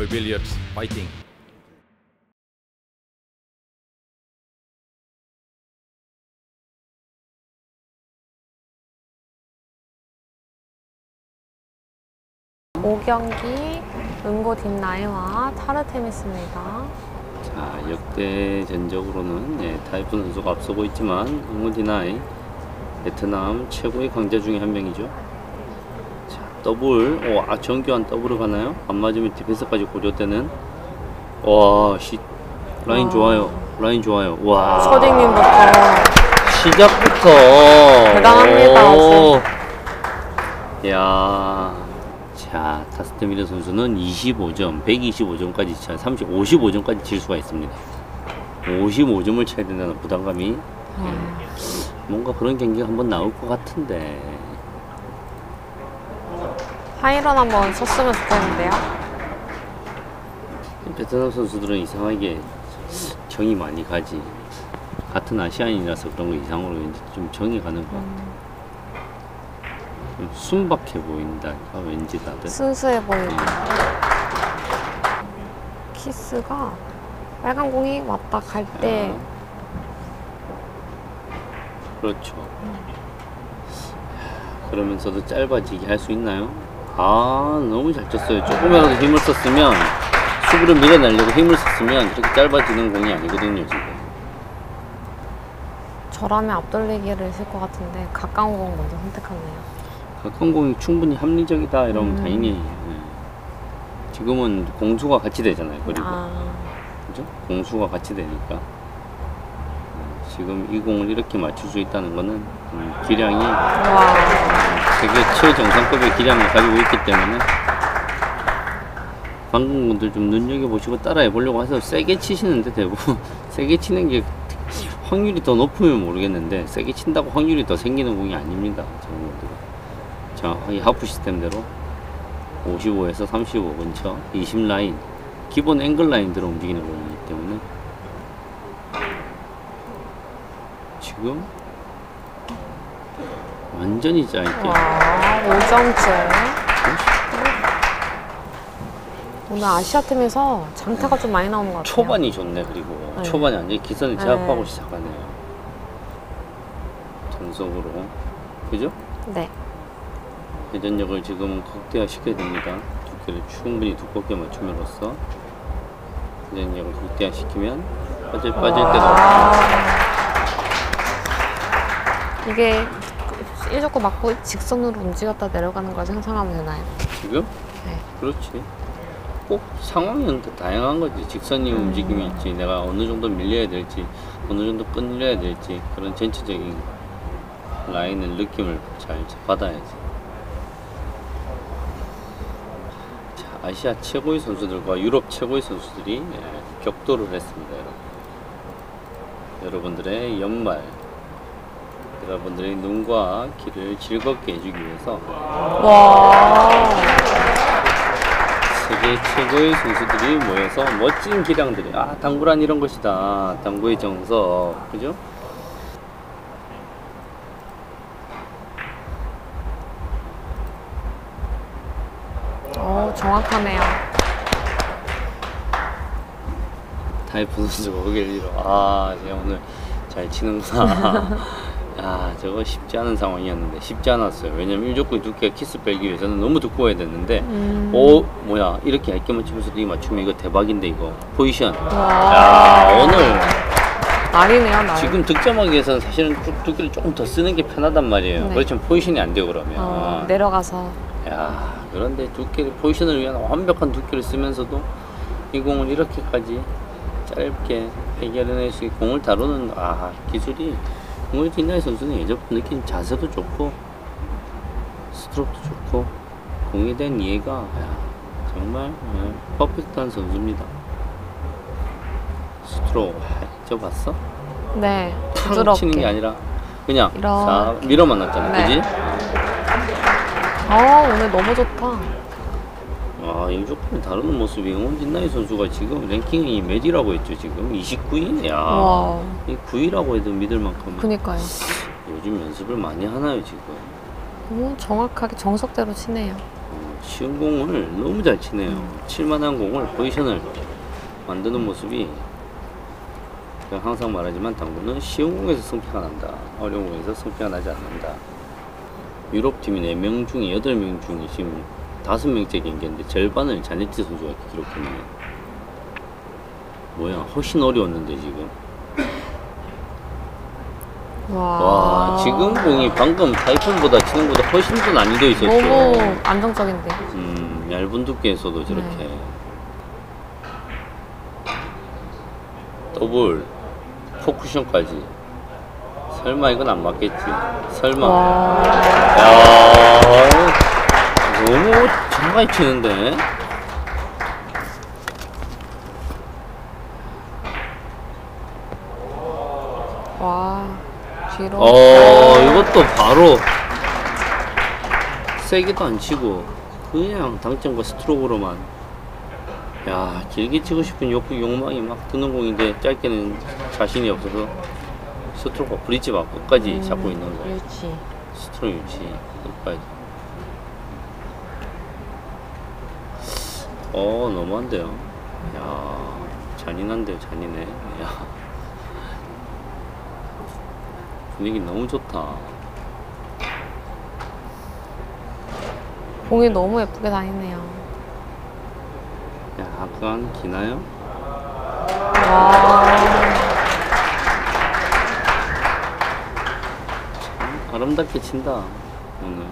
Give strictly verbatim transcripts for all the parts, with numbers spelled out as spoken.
Choi Byung Hyun 파이팅! 오 경기 응고딘나이와 타르테미스입니다. 자, 역대전적으로는 예, 타이푼 선수가 앞서고 있지만 응고딘나이 베트남 최고의 강자 중에 한 명이죠. 자, 더블. 오, 아, 정교한 더블을 가나요? 안 맞으면 디펜스까지 고려되는. 와, 시, 라인 와. 좋아요. 라인 좋아요. 와. 서딩님부터. 시작부터. 대단합니다. 오. 이야. 자, 타스테미르 선수는 이십오 점, 백이십오 점까지 차, 삼십, 오십오 점까지 칠 수가 있습니다. 오십오 점을 쳐야 된다는 부담감이 음. 뭔가 그런 경기가 한번 나올 것 같은데 하이런 한번 쳤으면 좋겠는데요. 베트남 선수들은 이상하게 정이 많이 가지. 같은 아시안이라서 그런 거 이상으로 왠지 좀 정이 가는 것 같아. 음. 순박해 보인다. 아, 왠지 다들 순수해 보인다. 키스가 빨간 공이 왔다 갈 때. 아, 그렇죠. 음. 그러면서도 짧아지게 할 수 있나요? 아, 너무 잘 쳤어요. 조금이라도 힘을 썼으면, 수비를 밀어내려고 힘을 썼으면 그렇게 짧아지는 공이 아니거든요, 지금. 저라면 앞돌리기를 했을 것 같은데 가까운 공 먼저 선택하네요. 가까운 공이 충분히 합리적이다 이러면 음. 당연히 예. 지금은 공수가 같이 되잖아요. 그리고 아. 그죠? 공수가 같이 되니까 예. 지금 이 공을 이렇게 맞출 수 있다는 거는 음, 기량이 와. 되게 최정상급의 기량을 가지고 있기 때문에 방금 분들 좀 눈여겨보시고 따라해 보려고 해서 세게 치시는데 대부분 세게 치는 게 확률이 더 높으면 모르겠는데 세게 친다고 확률이 더 생기는 공이 아닙니다. 저는. 자, 이 하프 시스템대로 오십오에서 삼십오 근처 이십 라인 기본 앵글 라인대로 움직이는 거기 때문에 지금 완전히 짧게. 와, 오 점째. 오늘 아시아 팀에서 장타가 좀 많이 나오는 것 같아요. 초반이 좋네. 그리고 네. 초반이 완전히 기선을 제압하고 네. 시작하네요. 전속으로. 그죠? 네. 회전력을 지금은 극대화시켜야 됩니다. 두께를 충분히 두껍게 맞춤으로써 회전력을 극대화시키면 빠질, 빠질 때가 없어요. 이게 일 족구 맞고 직선으로 움직였다 내려가는 걸 상상하면 되나요? 지금? 네. 그렇지. 꼭 상황은 더 다양한 거지. 직선이 음. 움직임이 있지. 내가 어느 정도 밀려야 될지, 어느 정도 끊려야 될지 그런 전체적인 라인을 느낌을 잘 받아야지. 아시아 최고의 선수들과 유럽 최고의 선수들이 예, 격돌을 했습니다. 여러분. 여러분들의 연말, 여러분들의 눈과 귀를 즐겁게 해주기 위해서 와 세계 최고의 선수들이 모여서 멋진 기량들이, 아, 당구란 이런 것이다. 당구의 정석. 그죠? 정확하네요. 타이푼 선수 오길리로. 아, 제가 오늘 잘 치는구나. 아, 저거 쉽지 않은 상황이었는데 쉽지 않았어요. 왜냐면 일 족구의 두께가 키스 빼기 위해서는 너무 두꺼워야 됐는데 음. 오, 뭐야, 이렇게 얇게 맞추면서도 이 맞춤이 이거 대박인데 이거 포지션. 야, 오늘 날이네요, 날. 지금 득점하기 위해서는 사실은 두께를 조금 더 쓰는 게 편하단 말이에요. 네. 그렇지만 포지션이 안 돼요 그러면. 어, 내려가서. 야. 그런데 두께를, 포지션을 위한 완벽한 두께를 쓰면서도 이 공을 이렇게까지 짧게 해결해낼 수 있는 공을 다루는, 아, 기술이 응고딘나이 선수는 예전부터 느낀 자세도 좋고 스트로크도 좋고 공에 대한 이해가 야, 정말 야, 퍼펙트한 선수입니다. 스트로크 저 봤어? 네, 부드럽게 치는 게 아니라 그냥 자, 밀어 만났잖아. 네. 그지? 아, 오늘 너무 좋다. 아, 이 조금 다른 모습이 응고딘나이 선수가 지금 랭킹이 몇이라고 했죠? 지금 이십구 위? 야, 와. 이 구 위라고 해도 믿을 만큼. 그니까요. 요즘 연습을 많이 하나요 지금? 너무 정확하게 정석대로 치네요. 어, 쉬운 공을 너무 잘 치네요. 음. 칠만한 공을, 포지션을 만드는 모습이, 제가 항상 말하지만 당구는 쉬운 공에서 승패가 난다, 어려운 공에서 승패가 나지 않는다. 유럽팀이 네 명 중 여덟 명 중에 지금 다섯 명째 경기인데 절반을 자네티 선수가 기록했네요. 뭐야, 훨씬 어려웠는데 지금. 와, 와, 지금 공이 방금 타이푼보다 치는 것보다 훨씬 더 난이도 있었죠. 너무 안정적인데. 음, 얇은 두께에서도 저렇게. 네. 더블 포쿠션까지. 설마 이건 안 맞겠지. 설마. 와. 야, 너무 정말 치는데. 와. 어, 이것도 바로 세게도 안 치고 그냥 당점과 스트로크로만. 야, 길게 치고 싶은 욕, 욕망이 막 드는 공인데 짧게는 자신이 없어서 스트로크가 브릿지 막 끝까지 음, 잡고 있는 거예요. 유치. 스트로크 유치 끝까지. 어, 너무한데요. 야, 잔인한데요. 잔인해. 야, 분위기 너무 좋다. 공이 너무 예쁘게 다니네요. 야, 약간 기나요? 와. 참 아름답게 친다, 오늘.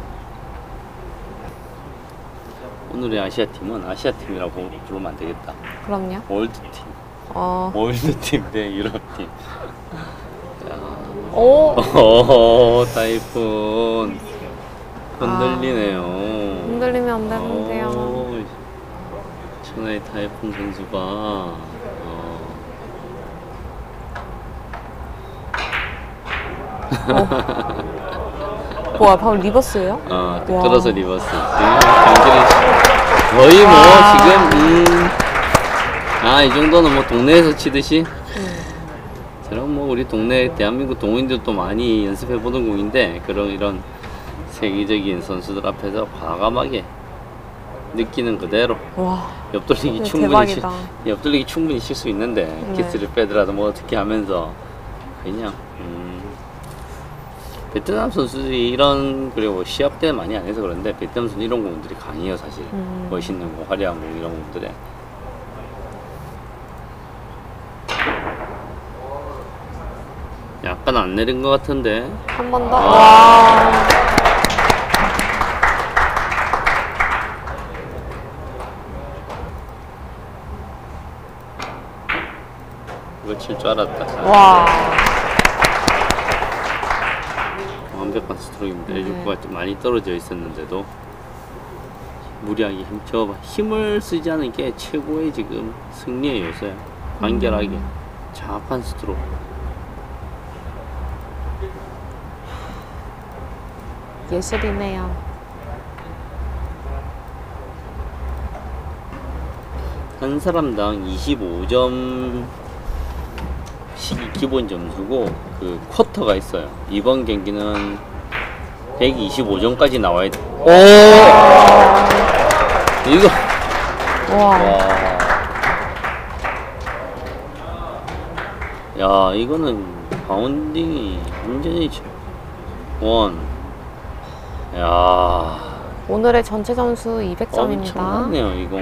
오늘의 아시아팀은 아시아팀이라고 부르면 안 되겠다. 그럼요. 월드팀. 어. 월드팀 대 유럽팀. 오! 오, 타이푼. 흔들리네요. 아, 흔들리면 안 되는데요. 천하의 타이푼 선수가. 어. 와, 방금 리버스예요? 어, 끌어서 리버스. 지금 거의 뭐, 아. 지금, 음. 아, 이 정도는 뭐, 동네에서 치듯이. 그럼 뭐 우리 동네 대한민국 동호인들도 많이 연습해보는 공인데, 그런 이런 세계적인 선수들 앞에서 과감하게 느끼는 그대로. 와, 옆돌리기 충분히 실, 옆돌리기 충분히 칠 수 있는데. 네. 키스를 빼더라도 뭐 어떻게 하면서 그냥. 음, 베트남 선수들이 이런, 그리고 시합 때 많이 안 해서 그런데 베트남 선수 이런 공들이 강해요 사실. 음. 멋있는 공, 화려한 공, 이런 공들에. 약간 안 내린 것 같은데. 한 번 더. 아. 와. 이거 칠 줄 알았다. 와. 완벽한 스트로크입니다. 네. 에이주쿠가 좀 많이 떨어져 있었는데도 무리하게 힘줘. 힘을 쓰지 않은 게 최고의 지금 승리의 요소야. 간결하게 음. 정확한 스트로크. 예술이네요. 한 사람당 이십오 점씩이 기본 점수고, 그 쿼터가 있어요. 이번 경기는 백이십오 점까지 나와야 돼. 오! 이거. 와. 와. 야, 이거는 바운딩이 완전히 원. 야, 오늘의 전체 점수 이백 점입니다. 엄청났네요 이거.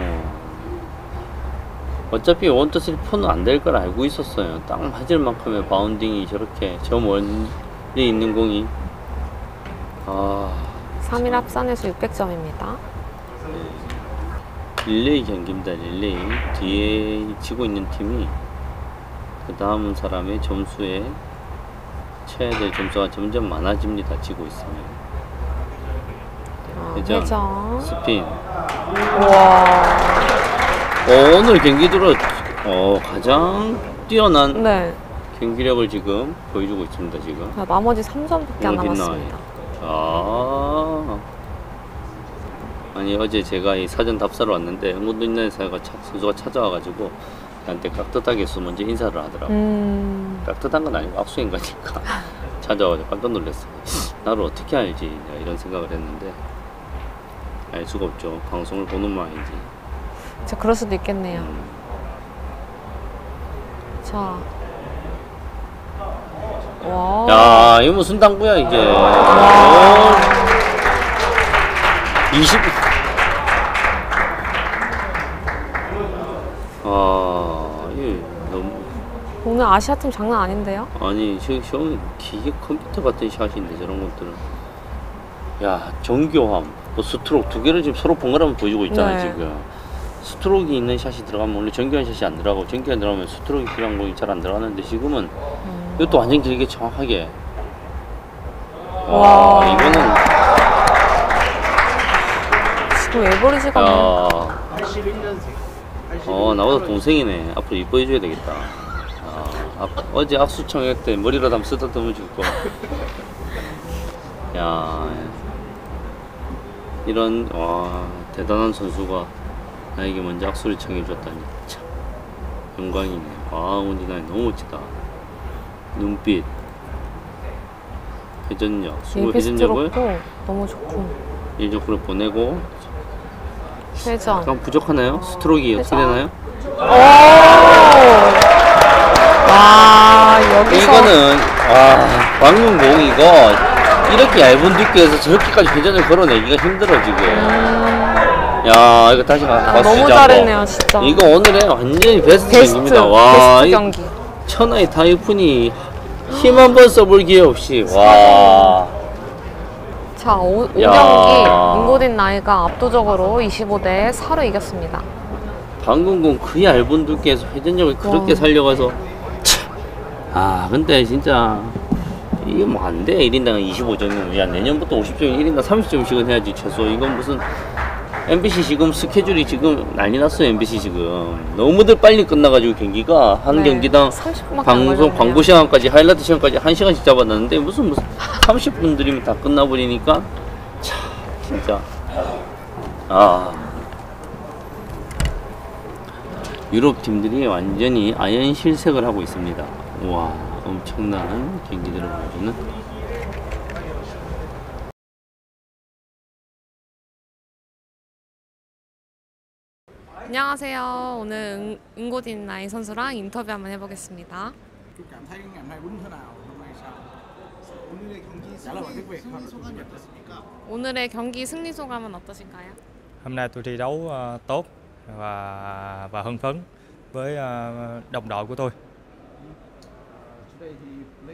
어차피 일, 이, 삼, 사는 안 될 걸 알고 있었어요. 딱 맞을 만큼의 바운딩이 저렇게 저 멀리 있는 공이. 아, 삼 일 합산해서 육백 점입니다. 네. 릴레이 경기입니다. 릴레이. 뒤에 치고 있는 팀이 그 다음 사람의 점수에 쳐야 될 점수가 점점 많아집니다. 치고 있으면. 회전, 회전. 스핀. 와. 어, 오늘 경기 들어 어, 가장 뛰어난. 네. 경기력을 지금 보여주고 있습니다 지금. 아, 나머지 삼 점밖에 안 남았습니다. 아, 아니 어제 제가 이 사전 답사로 왔는데 응고딘나이 선수가 찾아와가지고 나한테 깍듯하게 해서 먼저 인사를 하더라고. 음. 깍듯한 건 아니고 악수인 거니까 찾아와서 깜짝 놀랐어. 나를 어떻게 알지 이런 생각을 했는데. 알 수가 없죠. 방송을 보는 마인지. 저 그럴 수도 있겠네요. 음. 자. 와. 야, 이거 무슨 당구야, 이게. 와. 이십. 아, 예, 너무. 오늘 아시아팀 장난 아닌데요? 아니, 저, 저 기계 컴퓨터 같은 샷인데, 저런 것들은. 야, 정교함. 그 스트로크 두 개를 지금 서로 번갈아 보여주고 있잖아요, 네. 지금. 스트로크 있는 샷이 들어가면 원래 정교한 샷이 안 들어가고, 정교한 들어가면 스트로크 필요한 거 잘 안 들어가는데, 지금은 음. 이것도 완전 길게 정확하게. 와, 와. 이거는. 지금 에버리지가 뭐. 팔십일 년생. 어, 나보다 동생이네. 앞으로 이뻐해줘야 되겠다. 아, 아, 어제 악수청약 때 머리라도 한번 쓰다듬어 줄 거. 야, 이런, 와, 대단한 선수가 나에게 먼저 악수를 청해줬다니 참 영광이네. 와, 응고딘나이 너무 멋지다. 눈빛, 회전력, 스무 회전력을 너무 좋고 일적으로 보내고. 회전 약간 부족하나요? 어... 스트로크 어떻게 되나요? 와, 여기서 이거는, 와, 방금공 이거 이렇게 얇은 두께에서 저렇게까지 회전을 걸어내기가 힘들어 지금. 음... 야, 이거 다시 가서 쓰자. 너무 잘했네요, 진짜. 이거 오늘의 완전히 베스트, 베스트 경기입니다. 와, 베스트 경기. 천하의 타이푼이 힘 한번 써볼 기회 없이. 와. 자, 오 경기 응고딘나이가 압도적으로 이십오 대 사로 이겼습니다. 방금 공 그 얇은 두께에서 회전력을 그렇게 와. 살려가서. 아, 근데 진짜. 이게 뭐 안 돼. 일 인당 이십오 점이면. 야, 내년부터 오십 점이면 일 인당 삼십 점씩은 해야지, 최소. 이건 무슨, 엠비씨 지금 스케줄이 지금 난리 났어요, 엠비씨 지금. 너무들 빨리 끝나가지고 경기가. 한 네, 경기당 방송, 광고 시간까지, 하이라이트 시간까지 한 시간씩 잡아놨는데, 무슨 무슨 삼십 분 들이면 다 끝나버리니까. 참, 진짜. 아. 유럽 팀들이 완전히 아연 실색을 하고 있습니다. 우와. 엄청난 경기들을 보여주는. 안녕하세요. 오늘 응고딘나이 선수랑 인터뷰 한번 해보겠습니다. 오늘의 경기 승리 소감은 어떠신가요? Hôm nay tôi thi đấu tốt và và hưng phấn với đồng đội của tôi. 네.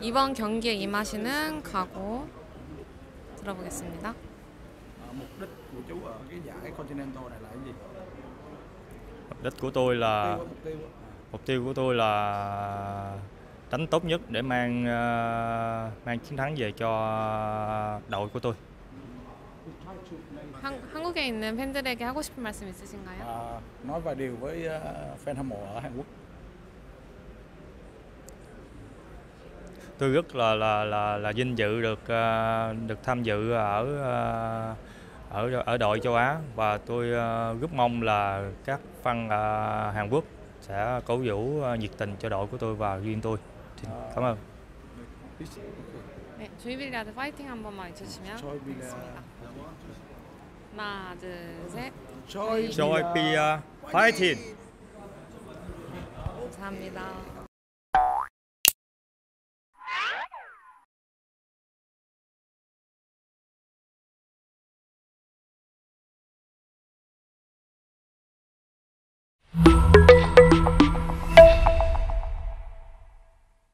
이번 경기에 임하시는 각오 들어보겠습니다. Đích của tôi là mục tiêu của tôi là đánh tốt nhất để mang mang chiến thắng về cho đội của tôi. 한, 한국에 있는 팬들에게 하고 싶은 말씀 있으신가요? Nói vài điều với fan hâm mộ ở Hàn Quốc. Tôi rất là là là là vinh dự được được tham dự ở ở ở đội châu Á và tôi rất mong là các fan Hàn Quốc sẽ cổ vũ nhiệt tình cho đội của tôi và riêng tôi. Cảm ơn. Choi Byung Hyun 파이팅 한 번만 해주시면 좋겠습니다. 하나, 둘, 셋. Choi Byung Hyun 파이팅. 감사합니다.